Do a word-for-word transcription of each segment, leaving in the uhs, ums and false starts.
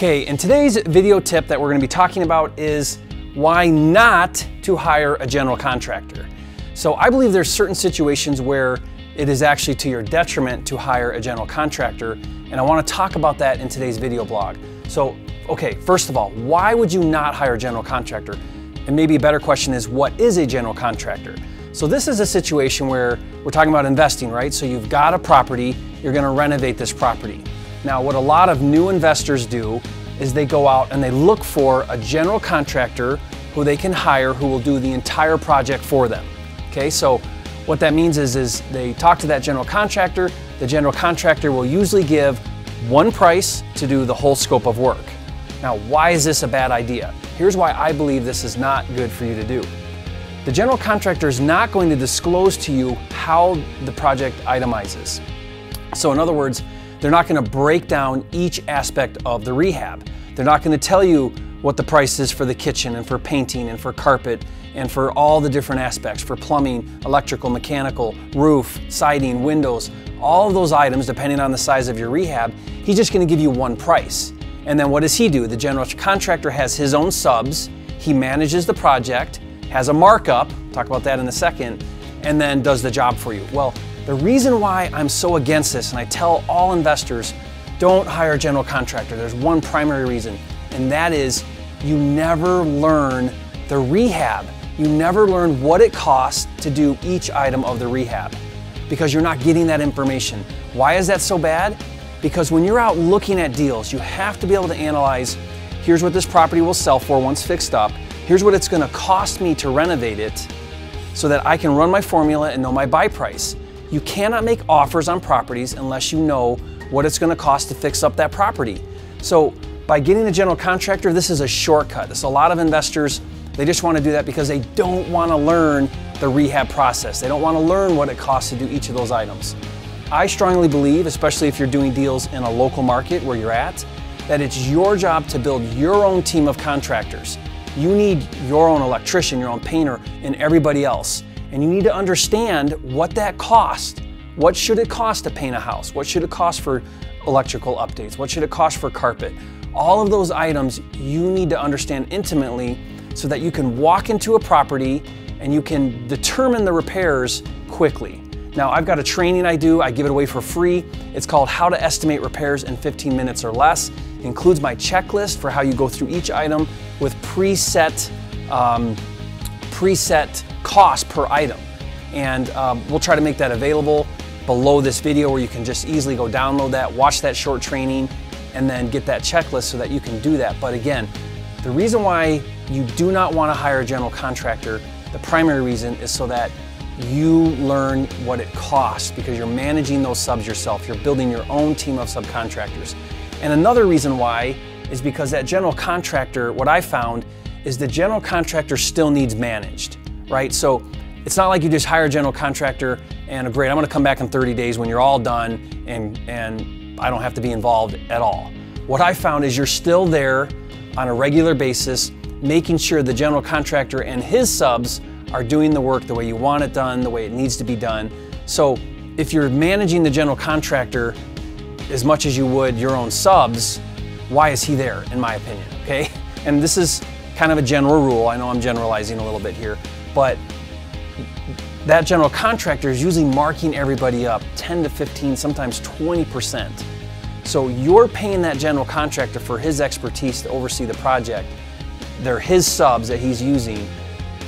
Okay, and today's video tip that we're going to be talking about is why not to hire a general contractor. So I believe there's certain situations where it is actually to your detriment to hire a general contractor, and I want to talk about that in today's video blog. So, okay, first of all, why would you not hire a general contractor? And maybe a better question is, what is a general contractor? So this is a situation where we're talking about investing, right? So you've got a property, you're going to renovate this property. Now, what a lot of new investors do is they go out and they look for a general contractor who they can hire who will do the entire project for them. Okay, so what that means is, is they talk to that general contractor. The general contractor will usually give one price to do the whole scope of work. Now, why is this a bad idea? Here's why I believe this is not good for you to do. The general contractor is not going to disclose to you how the project itemizes. So in other words, they're not going to break down each aspect of the rehab. They're not going to tell you what the price is for the kitchen and for painting and for carpet and for all the different aspects, for plumbing, electrical, mechanical, roof, siding, windows, all of those items depending on the size of your rehab. He's just going to give you one price. And then what does he do? The general contractor has his own subs, he manages the project, has a markup, talk about that in a second, and then does the job for you. Well, the reason why I'm so against this, and I tell all investors, don't hire a general contractor. There's one primary reason, and that is you never learn the rehab. You never learn what it costs to do each item of the rehab because you're not getting that information. Why is that so bad? Because when you're out looking at deals, you have to be able to analyze, here's what this property will sell for once fixed up, here's what it's gonna cost me to renovate it so that I can run my formula and know my buy price. You cannot make offers on properties unless you know what it's gonna cost to fix up that property. So by getting a general contractor, this is a shortcut. This, a lot of investors, they just wanna do that because they don't wanna learn the rehab process. They don't wanna learn what it costs to do each of those items. I strongly believe, especially if you're doing deals in a local market where you're at, that it's your job to build your own team of contractors. You need your own electrician, your own painter, and everybody else. And you need to understand what that cost. What should it cost to paint a house? What should it cost for electrical updates? What should it cost for carpet? All of those items you need to understand intimately so that you can walk into a property and you can determine the repairs quickly. Now, I've got a training I do, I give it away for free. It's called How to Estimate Repairs in fifteen minutes or Less. It includes my checklist for how you go through each item with preset, um, preset cost per item, and um, we'll try to make that available below this video where you can just easily go download that, watch that short training, and then get that checklist so that you can do that. But again, the reason why you do not want to hire a general contractor, the primary reason is so that you learn what it costs because you're managing those subs yourself, you're building your own team of subcontractors. And another reason why is because that general contractor, what I found is the general contractor still needs managed. Right? So it's not like you just hire a general contractor and great, I'm gonna come back in thirty days when you're all done and, and I don't have to be involved at all. What I found is you're still there on a regular basis, making sure the general contractor and his subs are doing the work the way you want it done, the way it needs to be done. So if you're managing the general contractor as much as you would your own subs, why is he there, in my opinion, okay? And this is kind of a general rule. I know I'm generalizing a little bit here, but that general contractor is usually marking everybody up ten to fifteen, sometimes twenty percent. So you're paying that general contractor for his expertise to oversee the project. They're his subs that he's using.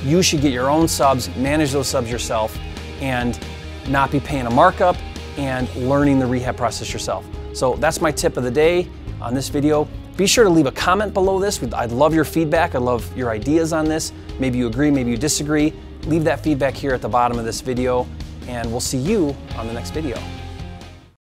You should get your own subs, manage those subs yourself, and not be paying a markup and learning the rehab process yourself. So that's my tip of the day on this video. Be sure to leave a comment below this. I'd love your feedback. I love your ideas on this. Maybe you agree, maybe you disagree. Leave that feedback here at the bottom of this video, and we'll see you on the next video.